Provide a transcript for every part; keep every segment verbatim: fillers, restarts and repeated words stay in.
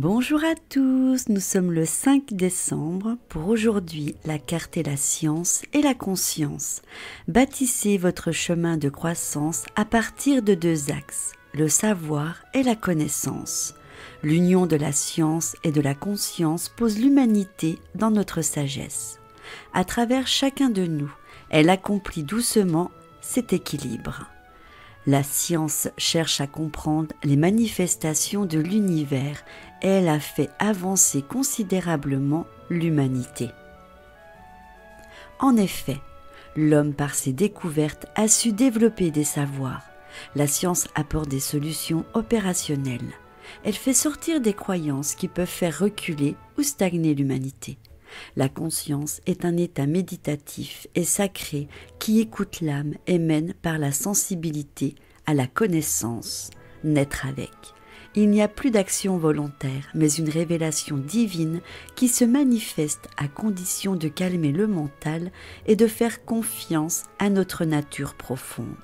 Bonjour à tous, nous sommes le cinq décembre. Pour aujourd'hui, la carte est la science et la conscience. Bâtissez votre chemin de croissance à partir de deux axes, le savoir et la connaissance. L'union de la science et de la conscience pose l'humanité dans notre sagesse. À travers chacun de nous, elle accomplit doucement cet équilibre. La science cherche à comprendre les manifestations de l'univers et elle a fait avancer considérablement l'humanité. En effet, l'homme par ses découvertes a su développer des savoirs. La science apporte des solutions opérationnelles. Elle fait sortir des croyances qui peuvent faire reculer ou stagner l'humanité. La conscience est un état méditatif et sacré qui écoute l'âme et mène par la sensibilité à la connaissance, naître avec. Il n'y a plus d'action volontaire, mais une révélation divine qui se manifeste à condition de calmer le mental et de faire confiance à notre nature profonde.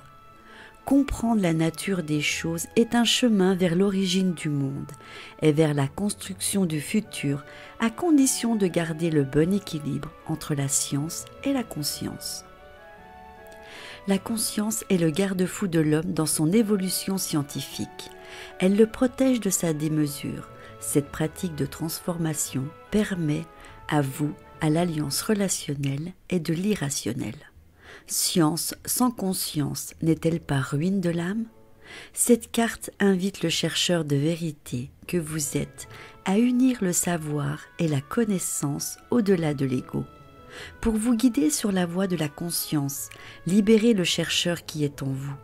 Comprendre la nature des choses est un chemin vers l'origine du monde et vers la construction du futur, à condition de garder le bon équilibre entre la science et la conscience. La conscience est le garde-fou de l'homme dans son évolution scientifique. Elle le protège de sa démesure. Cette pratique de transformation permet à vous, à l'alliance relationnelle et de l'irrationnel. Science sans conscience n'est-elle pas ruine de l'âme? Cette carte invite le chercheur de vérité que vous êtes à unir le savoir et la connaissance au-delà de l'ego. Pour vous guider sur la voie de la conscience, libérez le chercheur qui est en vous.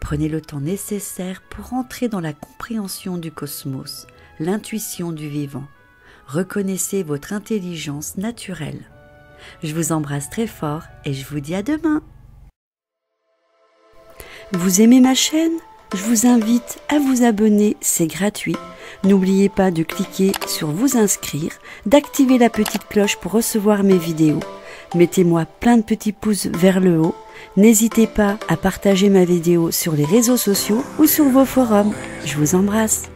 Prenez le temps nécessaire pour entrer dans la compréhension du cosmos, l'intuition du vivant. Reconnaissez votre intelligence naturelle. Je vous embrasse très fort et je vous dis à demain. Vous aimez ma chaîne? Je vous invite à vous abonner, c'est gratuit. N'oubliez pas de cliquer sur vous inscrire, d'activer la petite cloche pour recevoir mes vidéos. Mettez-moi plein de petits pouces vers le haut. N'hésitez pas à partager ma vidéo sur les réseaux sociaux ou sur vos forums. Je vous embrasse.